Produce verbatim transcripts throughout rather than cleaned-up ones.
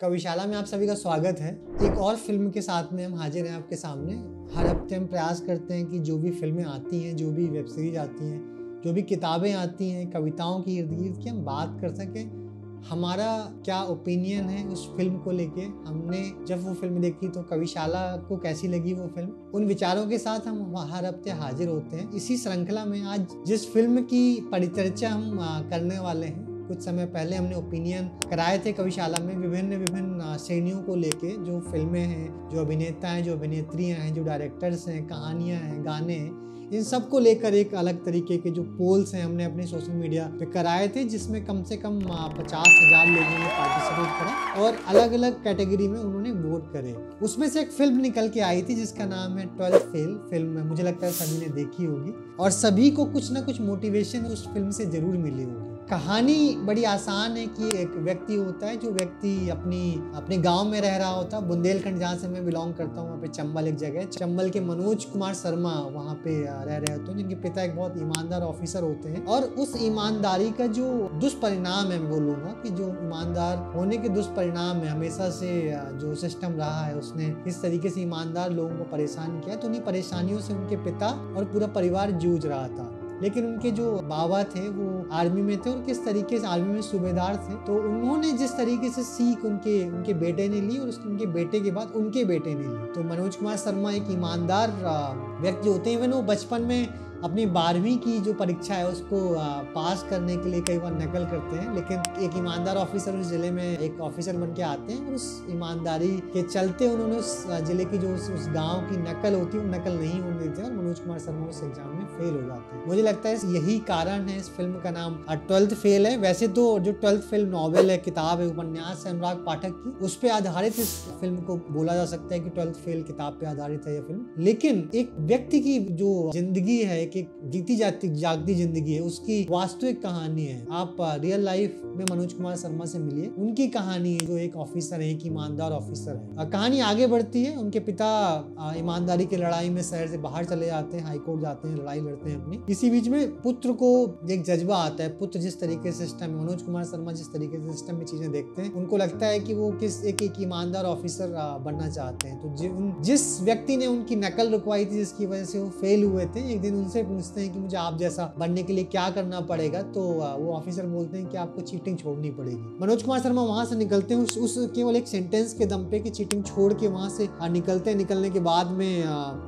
कविशाला में आप सभी का स्वागत है। एक और फिल्म के साथ में हम हाजिर हैं आपके सामने। हर हफ्ते हम प्रयास करते हैं कि जो भी फिल्में आती हैं, जो भी वेब सीरीज आती हैं, जो भी किताबें आती हैं, कविताओं की इर्द गिर्द की हम बात कर सकें। हमारा क्या ओपिनियन है उस फिल्म को लेके, हमने जब वो फिल्म देखी तो कविशाला को कैसी लगी वो फिल्म, उन विचारों के साथ हम हर हफ्ते हाजिर होते हैं। इसी श्रृंखला में आज जिस फिल्म की परिचर्चा हम करने वाले हैं, कुछ समय पहले हमने ओपिनियन कराए थे कविशाला में विभिन्न विभिन्न श्रेणियों को लेके, जो फिल्में हैं, जो अभिनेता हैं, जो अभिनेत्रियां हैं, जो डायरेक्टर्स हैं, कहानियां हैं, गाने हैं, इन सब को लेकर एक अलग तरीके के जो पोल्स हैं हमने अपने सोशल मीडिया पे कराए थे, जिसमें कम से कम पचास हज़ार लोगों ने पार्टिसिपेट करा और अलग अलग कैटेगरी में उन्होंने वोट करे। उसमें से एक फिल्म निकल के आई थी जिसका नाम है ट्वेल्थ फेल। फिल्म मुझे लगता है सभी ने देखी होगी और सभी को कुछ ना कुछ मोटिवेशन उस फिल्म से ज़रूर मिली होगी। कहानी बड़ी आसान है कि एक व्यक्ति होता है, जो व्यक्ति अपनी अपने गांव में रह रहा होता है, बुंदेलखंड जहाँ से मैं बिलोंग करता हूँ वहाँ पे चंबल एक जगह है। चंबल के मनोज कुमार शर्मा वहाँ पे रह रहे होते हैं, जिनके पिता एक बहुत ईमानदार ऑफिसर होते हैं और उस ईमानदारी का जो दुष्परिणाम है, मैं बोलूँगा कि जो ईमानदार होने के दुष्परिणाम है, हमेशा से जो सिस्टम रहा है उसने इस तरीके से ईमानदार लोगों को परेशान किया, तो उन्हीं परेशानियों से उनके पिता और पूरा परिवार जूझ रहा था। लेकिन उनके जो बाबा थे वो आर्मी में थे और किस तरीके से आर्मी में सूबेदार थे, तो उन्होंने जिस तरीके से सीख उनके उनके बेटे ने ली और उनके बेटे के बाद उनके बेटे ने ली। तो मनोज कुमार शर्मा एक ईमानदार व्यक्ति होते हैं। इवन वो बचपन में अपनी बारहवीं की जो परीक्षा है उसको पास करने के लिए कई बार नकल करते हैं, लेकिन एक ईमानदार ऑफिसर उस जिले में एक ऑफिसर बन के आते हैं और उस ईमानदारी के चलते उन्होंने उस जिले की जो उस, उस गांव की नकल होती है वो नकल नहीं होने देते और मनोज कुमार शर्मा उस एग्जाम में फेल हो जाते हैं। मुझे लगता है यही कारण है इस फिल्म का नाम ट्वेल्थ फेल है। वैसे तो जो ट्वेल्थ फेल नॉवल है, किताब है, उपन्यास है अनुराग पाठक की, उस पर आधारित इस फिल्म को बोला जा सकता है कि ट्वेल्थ फेल किताब पर आधारित है यह फिल्म। लेकिन एक व्यक्ति की जो जिंदगी है, कि जीती जाती जागती जिंदगी है, उसकी वास्तविक कहानी है। आप रियल लाइफ में मनोज कुमार शर्मा से मिलिए, उनकी कहानी है, जो एक ऑफिसर है, एक ईमानदार ऑफिसर है। कहानी आगे बढ़ती है, उनके पिता ईमानदारी की लड़ाई में शहर से बाहर चले जाते हैं, हाईकोर्ट जाते हैं, लड़ाई लड़ते हैं अपनी। इसी बीच में पुत्र को एक जज्बा आता है, पुत्र जिस तरीके से सिस्टम में, मनोज कुमार शर्मा जिस तरीके से सिस्टम में चीजें देखते हैं, उनको लगता है कि वो किस एक एक ईमानदार ऑफिसर बनना चाहते हैं। तो जिस व्यक्ति ने उनकी नकल रुकवाई थी, जिसकी वजह से वो फेल हुए थे, एक दिन उनसे पूछते हैं कि मुझे आप जैसा बनने के लिए क्या करना पड़ेगा, तो वो ऑफिसर बोलते हैं कि आपको चीटिंग छोड़नी पड़ेगी। मनोज कुमार शर्मा वहां से निकलते हैं उस, उस केवल एक सेंटेंस के दम पे कि चीटिंग छोड़ के वहां से निकलते हैं। निकलने के बाद में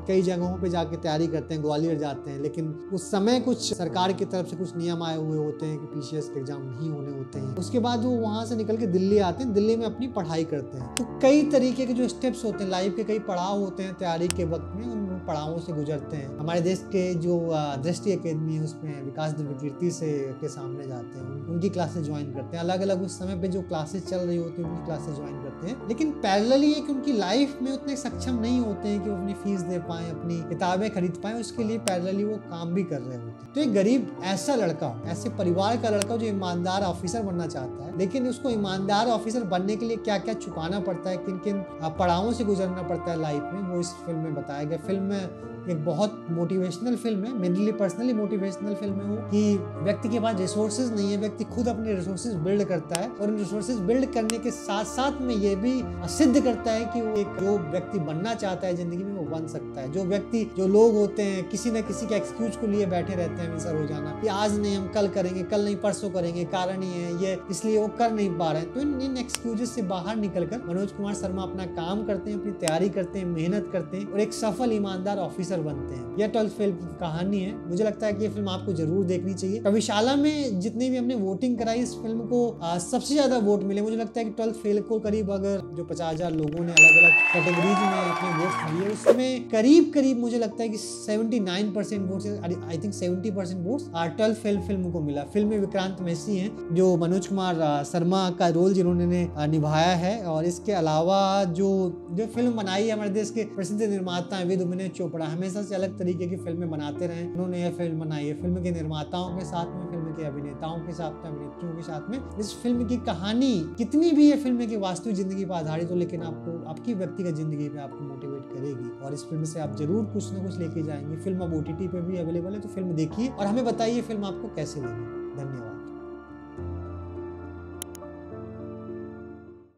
कई जगहों पे जाके तैयारी करते हैं, ग्वालियर जाते हैं, लेकिन उस समय कुछ सरकार की तरफ से कुछ नियम आए हुए होते हैं कि पी सी एस के एग्जाम नहीं होने होते हैं। उसके बाद वो वहाँ से निकल के दिल्ली आते हैं, दिल्ली में अपनी पढ़ाई करते हैं। तो कई तरीके के जो स्टेप्स होते हैं लाइफ के, कई पड़ाव होते हैं तैयारी के वक्त में, उन पड़ावों से गुजरते हैं। हमारे देश के जो दृष्टि एकेडमी है उसमें विकास दिव्यकीर्ति से के सामने जाते हैं, उनकी क्लासेस ज्वाइन करते हैं, अलग अलग उस समय पे जो क्लासेस चल रही होती है उनकी क्लासेस ज्वाइन करते हैं। लेकिन पैरेलली है कि उनकी लाइफ में उतने सक्षम नहीं होते हैं कि वो अपनी फीस दे पाएँ, अपनी किताबें खरीद पाएँ, उसके लिए पैरेलली वो काम भी कर रहे होते हैं। तो एक गरीब ऐसा लड़का, ऐसे परिवार का लड़का जो ईमानदार ऑफिसर बनना चाहता है, लेकिन उसको ईमानदार ऑफिसर बनने के लिए क्या क्या चुकाना पड़ता है, किन किन पड़ावों से गुजरना पड़ता है लाइफ में, वो इस फिल्म में बताया गया। फिल्म में एक बहुत मोटिवेशनल फिल्म है, मेनली पर्सनली मोटिवेशनल फिल्म है वो, कि व्यक्ति के पास रिसोर्सेज नहीं है, व्यक्ति खुद अपने रिसोर्सेज बिल्ड करता है और उन रिसोर्सेज बिल्ड करने के साथ साथ में ये भी सिद्ध करता है कि वो एक जो व्यक्ति बनना चाहता है जिंदगी में वो बन सकता है। जो व्यक्ति, जो लोग होते हैं, किसी न किसी के एक्सक्यूज को लिए बैठे रहते हैं हमेशा, रोजाना कि आज नहीं हम कल करेंगे, कल नहीं परसों करेंगे, कारण ये है, ये इसलिए वो कर नहीं पा रहे हैं। तो इन इन एक्सक्यूजेस से बाहर निकलकर मनोज कुमार शर्मा अपना काम करते हैं, अपनी तैयारी करते हैं, मेहनत करते हैं और एक सफल ईमानदार ऑफिसर बनते हैं। यह ट्वेल्थ फेल की कहानी है। मुझे लगता है कि ये फिल्म आपको जरूर देखनी चाहिए। कविशाला में जितनी भी हमने वोटिंग कराई, इस फिल्म को आ, सबसे ज्यादा वोट मिले। मुझे लगता है कि ट्वेल्थ फेल को करीब, अगर जो पचास हजार लोगों ने अलग अलग कैटेगरीज में अपने वोट दिए, उसमें करीब करीब मुझे लगता है कि seventy nine percent vote, I think seventy percent vote twelfth fail film को मिला। फिल्म में विक्रांत मैसी है, जो मनोज कुमार शर्मा का रोल जिन्होंने निभाया है, और इसके अलावा जो जो फिल्म बनाई है हमारे देश के प्रसिद्ध निर्माता है चोपड़ा, हमेशा से अलग तरीके की फिल्में बनाते रहे, उन्होंने यह फिल्म बनाई है। फिल्म के निर्माताओं के साथ में, फिल्म के अभिनेताओं के साथ में, अभिनेत्रियों के साथ में, इस फिल्म की कहानी कितनी भी ये फिल्म की वास्तविक जिंदगी पर आधारित हो, लेकिन आपको आपकी व्यक्तिगत जिंदगी पे आपको मोटिवेट करेगी और इस फिल्म से आप जरूर कुछ ना कुछ लेके जाएंगे। फिल्म अब ओ टी टी पे भी अवेलेबल है, तो फिल्म देखिए और हमें बताइए फिल्म आपको कैसी लगी। धन्यवाद।